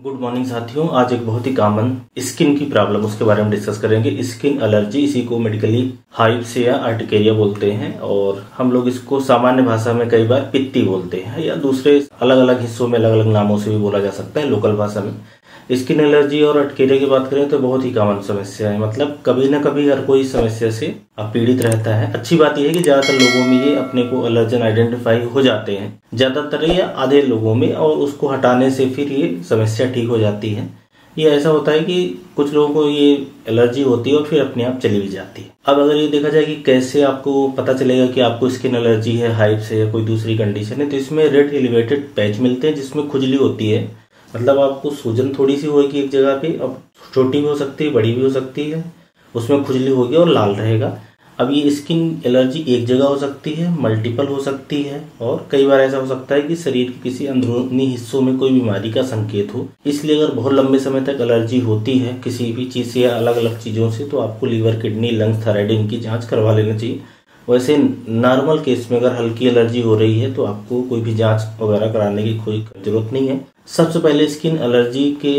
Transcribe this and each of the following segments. Good morning साथियों, आज एक बहुत ही कॉमन स्किन की प्रॉब्लम उसके बारे में डिस्कस करेंगे। स्किन एलर्जी, इसी को मेडिकली हाइप्सिया अर्टिकेरिया बोलते हैं और हम लोग इसको सामान्य भाषा में कई बार पित्ती बोलते हैं या दूसरे अलग अलग हिस्सों में अलग अलग नामों से भी बोला जा सकता है लोकल भाषा में। स्किन एलर्जी और अर्टिकेरिया की बात करें तो बहुत ही कॉमन समस्या है, मतलब कभी ना कभी हर कोई समस्या से पीड़ित रहता है। अच्छी बात यह है कि ज्यादातर लोगों में ये अपने को एलर्जन आइडेंटिफाई हो जाते हैं, ज्यादातर या आधे लोगों में, और उसको हटाने से फिर ये समस्या ठीक हो जाती है। ये ऐसा होता है कि कुछ लोगों को ये एलर्जी होती है और फिर अपने आप चली भी जाती है। अब अगर ये देखा जाए कि कैसे आपको पता चलेगा कि आपको स्किन एलर्जी है, हाइप्स है या कोई दूसरी कंडीशन है, तो इसमें रेड एलिवेटेड पैच मिलते हैं जिसमें खुजली होती है, मतलब आपको सूजन थोड़ी सी होगी एक जगह पे, अब छोटी भी हो सकती है बड़ी भी हो सकती है, उसमें खुजली होगी और लाल रहेगा। अब ये स्किन एलर्जी एक जगह हो सकती है, मल्टीपल हो सकती है, और कई बार ऐसा हो सकता है कि शरीर के किसी अंदरूनी हिस्सों में कोई बीमारी का संकेत हो। इसलिए अगर बहुत लंबे समय तक एलर्जी होती है किसी भी चीज़ से या अलग अलग चीज़ों से तो आपको लीवर, किडनी, लंग्स, थायराइड इनकी जाँच करवा लेना चाहिए। वैसे नॉर्मल केस में अगर हल्की एलर्जी हो रही है तो आपको कोई भी जांच वगैरह कराने की कोई जरूरत नहीं है। सबसे पहले स्किन एलर्जी के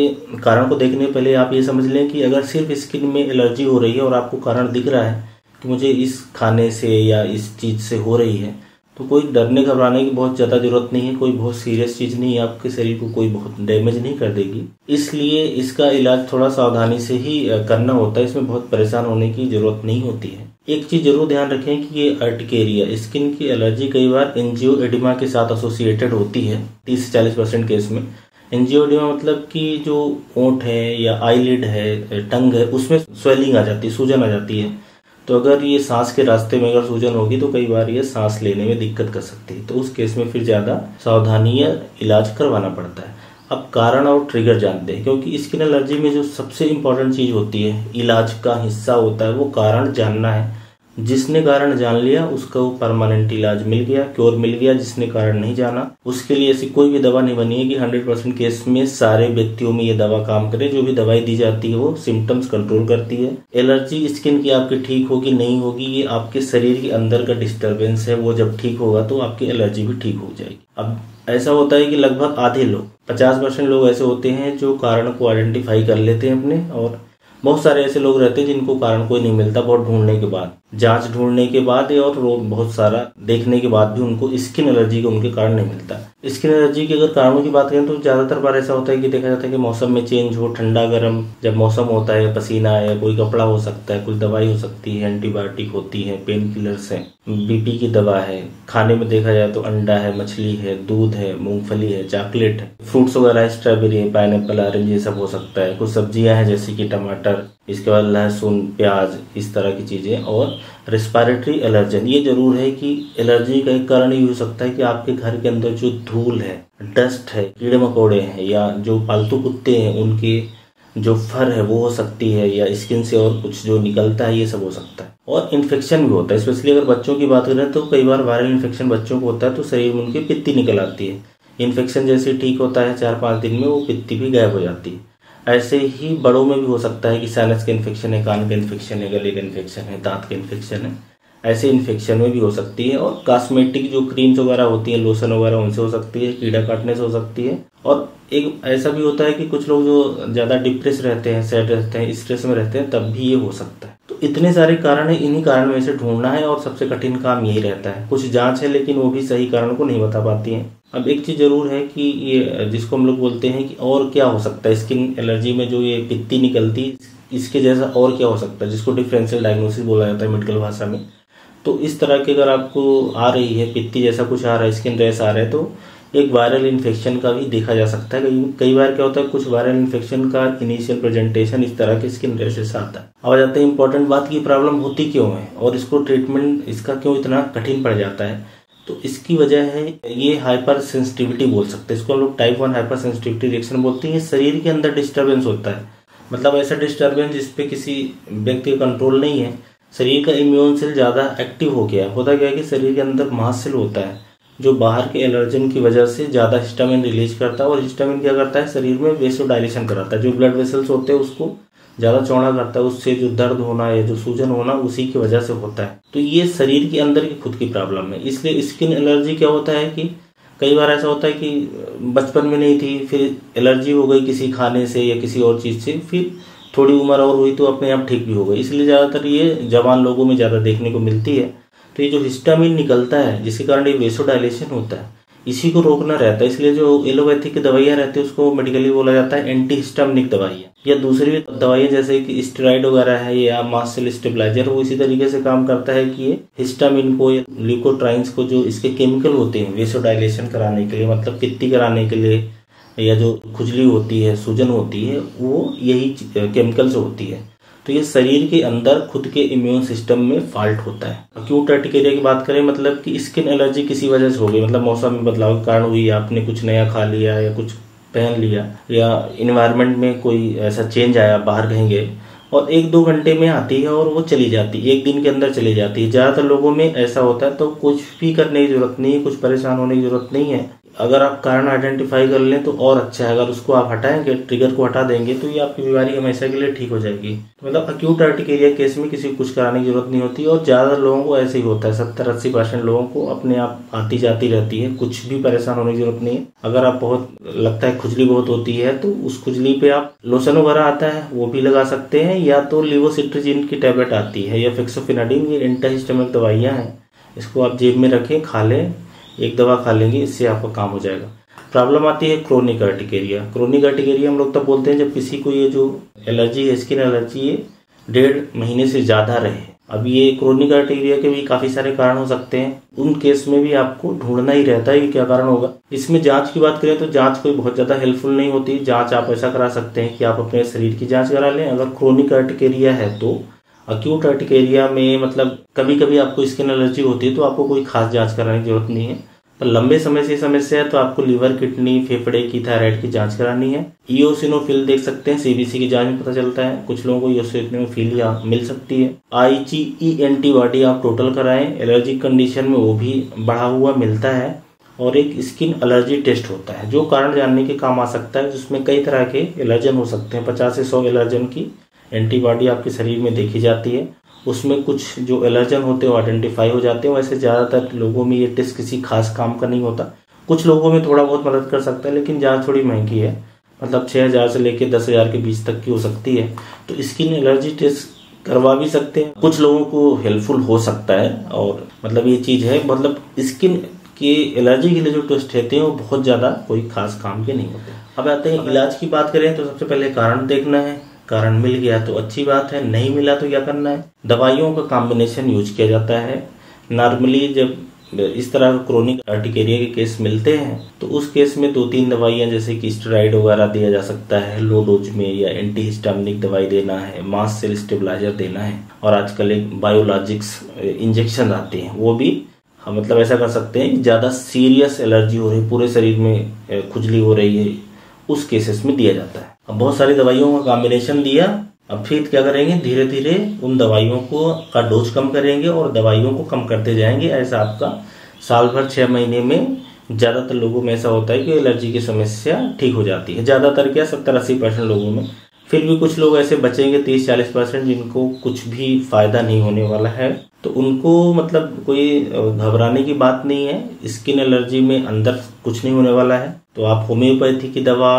कारण को देखने पहले आप ये समझ लें कि अगर सिर्फ स्किन में एलर्जी हो रही है और आपको कारण दिख रहा है कि मुझे इस खाने से या इस चीज़ से हो रही है, तो कोई डरने घबराने की बहुत ज़्यादा जरूरत नहीं है। कोई बहुत सीरियस चीज़ नहीं है, आपके शरीर को कोई बहुत डैमेज नहीं कर देगी, इसलिए इसका इलाज थोड़ा सावधानी से ही करना होता है, इसमें बहुत परेशान होने की जरूरत नहीं होती है। एक चीज़ जरूर ध्यान रखें कि ये अर्टिकेरिया स्किन की एलर्जी कई बार एंजियोएडिमा के साथ एसोसिएटेड होती है 30 से 40% केस में। एंजियोएडिमा मतलब कि जो ओंठ है या आईलिड है, टंग है, उसमें स्वेलिंग आ जाती है, सूजन आ जाती है। तो अगर ये सांस के रास्ते में अगर सूजन होगी तो कई बार ये सांस लेने में दिक्कत कर सकती है, तो उस केस में फिर ज़्यादा सावधानी या इलाज करवाना पड़ता है। अब कारण और ट्रिगर जानते हैं, क्योंकि स्किन एलर्जी में जो सबसे इम्पॉर्टेंट चीज़ होती है, इलाज का हिस्सा होता है, वो कारण जानना है। जिसने कारण जान लिया उसको परमानेंट इलाज मिल गया, क्योर मिल गया। जिसने कारण नहीं जाना उसके लिए ऐसी कोई भी दवा नहीं बनी है कि 100% केस में सारे व्यक्तियों में ये दवा काम करे। जो भी दवाई दी जाती है वो सिम्टम्स कंट्रोल करती है। एलर्जी स्किन की आपकी ठीक होगी नहीं होगी, ये आपके शरीर के अंदर का डिस्टर्बेंस है, वो जब ठीक होगा तो आपकी एलर्जी भी ठीक हो जाएगी। अब ऐसा होता है कि लगभग आधे लोग, 50% लोग ऐसे होते हैं जो कारण को आइडेंटिफाई कर लेते हैं अपने, और बहुत सारे ऐसे लोग रहते हैं जिनको कारण कोई नहीं मिलता। बहुत ढूंढने के बाद, जांच ढूंढने के बाद और बहुत सारा देखने के बाद भी उनको स्किन एलर्जी का उनके कारण नहीं मिलता। स्किन एलर्जी के अगर कारणों की बात करें तो ज़्यादातर बार ऐसा होता है कि देखा जाता है कि मौसम में चेंज हो, ठंडा गर्म जब मौसम होता है, पसीना है, कोई कपड़ा हो सकता है, कोई दवाई हो सकती है, एंटीबायोटिक होती है, पेन किलर्स है, बीपी की दवा है। खाने में देखा जाए तो अंडा है, मछली है, दूध है, मूंगफली है, चॉकलेट है, फ्रूट्स वगैरह, स्ट्रॉबेरी है, पाइनएप्पल, ऑरेंज, ये सब हो सकता है। कुछ सब्जियां हैं जैसे कि टमाटर, इसके बाद लहसुन, प्याज, इस तरह की चीज़ें। और रेस्पिरेटरी एलर्जन, ये जरूर है कि एलर्जी का एक कारण ये हो सकता है कि आपके घर के अंदर जो धूल है, डस्ट है, कीड़े मकोड़े हैं या जो पालतू कुत्ते हैं उनके जो फर है वो हो सकती है, या स्किन से और कुछ जो निकलता है, ये सब हो सकता है। और इन्फेक्शन भी होता है, स्पेशली अगर बच्चों की बात करें तो कई बार वायरल इन्फेक्शन बच्चों को होता है तो शरीर में उनकी पित्ती निकल आती है। इन्फेक्शन जैसे ठीक होता है 4-5 दिन में वो पित्ती भी गायब हो जाती है। ऐसे ही बड़ों में भी हो सकता है कि साइनस का इन्फेक्शन है, कान का इन्फेक्शन है, गले का इन्फेक्शन है, दांत का इन्फेक्शन है, ऐसे इन्फेक्शन में भी हो सकती है। और कॉस्मेटिक जो क्रीम्स वगैरह होती हैं, लोशन वगैरह, उनसे हो सकती है, कीड़ा काटने से हो सकती है। और एक ऐसा भी होता है कि कुछ लोग जो ज़्यादा डिप्रेस रहते हैं, सैड रहते हैं, स्ट्रेस में रहते हैं, तब भी ये हो सकता है। तो इतने सारे कारण है, इन्हीं कारण में से ढूंढना है और सबसे कठिन काम यही रहता है। कुछ जाँच है लेकिन वो भी सही कारण को नहीं बता पाती है। अब एक चीज़ ज़रूर है कि ये जिसको हम लोग बोलते हैं कि और क्या हो सकता है स्किन एलर्जी में जो ये पित्ती निकलती, इसके जैसा और क्या हो सकता है, जिसको डिफरेंशियल डायग्नोसिस बोला जाता है मेडिकल भाषा में। तो इस तरह के अगर आपको आ रही है, पित्ती जैसा कुछ आ रहा है, स्किन रैश आ रहा है, तो एक वायरल इन्फेक्शन का भी देखा जा सकता है। कई बार क्या होता है, कुछ वायरल इन्फेक्शन का इनिशियल प्रेजेंटेशन इस तरह के स्किन रैशेस आता है। अब आ जाते हैं इंपॉर्टेंट बात की प्रॉब्लम होती क्यों है और इसको ट्रीटमेंट इसका क्यों इतना कठिन पड़ जाता है। तो इसकी वजह है ये हाइपर सेंसिटिविटी बोल सकते हैं, इसको हम लोग टाइप 1 हाइपर सेंसिटिविटी रिएक्शन बोलते हैं। शरीर के अंदर डिस्टर्बेंस होता है, मतलब ऐसा डिस्टर्बेंस जिस पे किसी व्यक्ति का कंट्रोल नहीं है। शरीर का इम्यून सेल ज़्यादा एक्टिव हो गया है। होता क्या है कि शरीर के अंदर मांस सेल होता है जो बाहर के एलर्जन की वजह से ज़्यादा हिस्टामिन रिलीज करता है, और हिस्टामिन क्या करता है, शरीर में वेसोडाइलेशन कराता है। जो ब्लड वेसल्स होते हैं उसको ज़्यादा चौड़ा करता है, उससे जो दर्द होना या जो सूजन होना उसी की वजह से होता है। तो ये शरीर के अंदर की खुद की प्रॉब्लम है। इसलिए स्किन एलर्जी क्या होता है कि कई बार ऐसा होता है कि बचपन में नहीं थी, फिर एलर्जी हो गई किसी खाने से या किसी और चीज़ से, फिर थोड़ी उम्र और हुई तो अपने आप ठीक भी हो गई। इसलिए ज़्यादातर ये जवान लोगों में ज़्यादा देखने को मिलती है। तो ये जो हिस्टामिन निकलता है जिसके कारण ये वेसोडाइलेशन होता है, इसी को रोकना रहता है। इसलिए जो एलोपैथिक की दवाइयाँ रहती है उसको मेडिकली बोला जाता है एंटी हिस्टामिनिक दवाइयाँ, या दूसरी दवाइयाँ जैसे कि स्टेरॉइड वगैरह है या मास्ट सेल स्टेबलाइजर, वो इसी तरीके से काम करता है कि ये हिस्टामिन को या ल्यूकोट्राइन्स को जो इसके केमिकल होते हैं वेसोडाइलेशन कराने के लिए, मतलब पित्ती कराने के लिए, या जो खुजली होती है सूजन होती है, वो यही केमिकल्स होती है। तो ये शरीर के अंदर खुद के इम्यून सिस्टम में फॉल्ट होता है। अक्यूट अर्टिकेरिया की बात करें मतलब कि स्किन एलर्जी किसी वजह से हो गई, मतलब मौसम में बदलाव के कारण हुई, आपने कुछ नया खा लिया या कुछ पहन लिया या इन्वायरमेंट में कोई ऐसा चेंज आया, बाहर कहीं गए, और 1-2 घंटे में आती है और वो चली जाती है, 1 दिन के अंदर चली जाती है। ज़्यादातर लोगों में ऐसा होता है। तो कुछ भी करने की ज़रूरत नहीं है, कुछ परेशान होने की ज़रूरत नहीं है। अगर आप कारण आइडेंटिफाई कर लें तो और अच्छा है। अगर उसको आप हटाएंगे, ट्रिगर को हटा देंगे, तो ये आपकी बीमारी हमेशा के लिए ठीक हो जाएगी। तो मतलब अक्यूट अर्टिकेरिया केस में किसी को कुछ कराने की जरूरत नहीं होती, और ज़्यादातर लोगों को ऐसे ही होता है। 70-80% लोगों को अपने आप आती जाती रहती है, कुछ भी परेशान होने की जरूरत नहीं है। अगर आप बहुत लगता है खुजली बहुत होती है तो उस खुजली पे आप लोशन वगैरह आता है वो भी लगा सकते हैं, या तो लिवोसिट्रीजिन की टैबलेट आती है या फेक्सोफेनाडीन, ये एंटीहिस्टामिनिक दवाइयाँ हैं। इसको आप जेब में रखें, खा लें, एक दवा खा लेंगे, इससे आपका काम हो जाएगा। प्रॉब्लम आती है क्रोनिक अर्टिकेरिया। क्रोनिक अर्टिकेरिया हम लोग तब बोलते हैं जब किसी को ये जो एलर्जी है, स्किन एलर्जी है, 1.5 महीने से ज़्यादा रहे। अब ये क्रोनिक अर्टिकेरिया के भी काफ़ी सारे कारण हो सकते हैं, उन केस में भी आपको ढूंढना ही रहता है कि क्या कारण होगा। इसमें जाँच की बात करें तो जाँच कोई बहुत ज़्यादा हेल्पफुल नहीं होती। जाँच आप ऐसा करा सकते हैं कि आप अपने शरीर की जाँच करा लें। अगर क्रोनिक अर्टिकेरिया है तो अक्यूट अर्टिकेरिया में मतलब कभी कभी आपको स्किन एलर्जी होती है तो आपको कोई खास जांच कराने की जरूरत नहीं है। पर लंबे समय से समस्या है तो आपको लीवर, किडनी, फेफड़े की, थायराइड की जांच करानी है। इओसिनोफिल देख सकते हैं, सीबीसी की जांच में पता चलता है कुछ लोगों को इओसिनोफिलिया मिल सकती है। आईजीई एंटीबॉडी आप टोटल कराएं, एलर्जिक कंडीशन में वो भी बढ़ा हुआ मिलता है। और एक स्किन एलर्जी टेस्ट होता है जो कारण जानने के काम आ सकता है, जिसमें कई तरह के एलर्जन हो सकते हैं। 50 से 100 एलर्जन की एंटीबॉडी आपके शरीर में देखी जाती है, उसमें कुछ जो एलर्जन होते हैं वो आइडेंटिफाई हो जाते हैं। वैसे ज़्यादातर लोगों में ये टेस्ट किसी खास काम का नहीं होता, कुछ लोगों में थोड़ा बहुत मदद कर सकता है, लेकिन जांच थोड़ी महंगी है, मतलब 6,000 से लेकर 10,000 के बीच तक की हो सकती है। तो स्किन एलर्जी टेस्ट करवा भी सकते हैं, कुछ लोगों को हेल्पफुल हो सकता है। और मतलब ये चीज़ है, मतलब स्किन के एलर्जी के लिए जो टेस्ट रहते हैं वो बहुत ज़्यादा कोई खास काम के नहीं होते। अब आते हैं इलाज की बात करें तो सबसे पहले कारण देखना है, कारण मिल गया तो अच्छी बात है, नहीं मिला तो क्या करना है। दवाइयों का कॉम्बिनेशन यूज किया जाता है। नॉर्मली जब इस तरह का क्रोनिक अर्टिकेरिया के केस मिलते हैं तो उस केस में 2-3 दवाइयाँ जैसे कि स्टेरॉइड वगैरह दिया जा सकता है लो डोज में, या एंटी हिस्टामिनिक दवाई देना है, मास्ट सेल स्टेबलाइजर देना है, और आजकल एक बायोलॉजिक्स इंजेक्शन आते हैं वो भी हम मतलब ऐसा कर सकते हैं कि ज़्यादा सीरियस एलर्जी हो रही है, पूरे शरीर में खुजली हो रही है, उस केसेस में दिया जाता है। अब बहुत सारी दवाइयों का कॉम्बिनेशन दिया, अब फिर क्या करेंगे, धीरे धीरे उन दवाइयों को का डोज कम करेंगे और दवाइयों को कम करते जाएंगे। ऐसा आपका साल भर 6 महीने में ज़्यादातर लोगों में ऐसा होता है कि एलर्जी की समस्या ठीक हो जाती है। ज़्यादातर क्या 70-80% लोगों में, फिर भी कुछ लोग ऐसे बचेंगे 30-40% जिनको कुछ भी फायदा नहीं होने वाला है। तो उनको मतलब कोई घबराने की बात नहीं है, स्किन एलर्जी में अंदर कुछ नहीं होने वाला है। तो आप होम्योपैथी की दवा,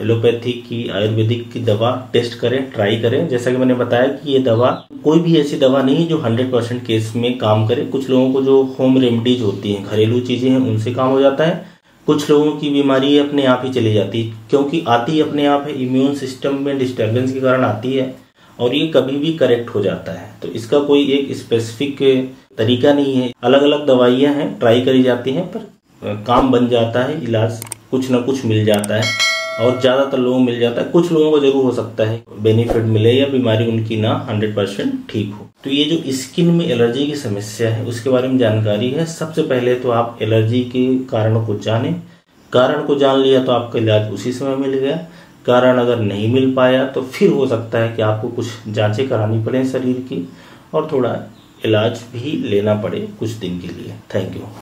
एलोपैथी की, आयुर्वेदिक की दवा टेस्ट करें, ट्राई करें। जैसा कि मैंने बताया कि ये दवा कोई भी ऐसी दवा नहीं जो 100% केस में काम करे। कुछ लोगों को जो होम रेमडीज होती हैं, घरेलू चीज़ें हैं, उनसे काम हो जाता है। कुछ लोगों की बीमारी अपने आप ही चली जाती है, क्योंकि आती अपने आप है, इम्यून सिस्टम में डिस्टर्बेंस के कारण आती है, और ये कभी भी करेक्ट हो जाता है। तो इसका कोई एक स्पेसिफिक तरीका नहीं है, अलग अलग दवाइयाँ हैं, ट्राई करी जाती हैं, पर काम बन जाता है, इलाज कुछ ना कुछ मिल जाता है, और ज़्यादातर लोगों मिल जाता है। कुछ लोगों को जरूर हो सकता है बेनिफिट मिले या बीमारी उनकी ना 100% ठीक हो। तो ये जो स्किन में एलर्जी की समस्या है उसके बारे में जानकारी है। सबसे पहले तो आप एलर्जी के कारणों को जानें, कारण को जान लिया तो आपका इलाज उसी समय मिल गया। कारण अगर नहीं मिल पाया तो फिर हो सकता है कि आपको कुछ जांचें करानी पड़े शरीर की, और थोड़ा इलाज भी लेना पड़े कुछ दिन के लिए। Thank you.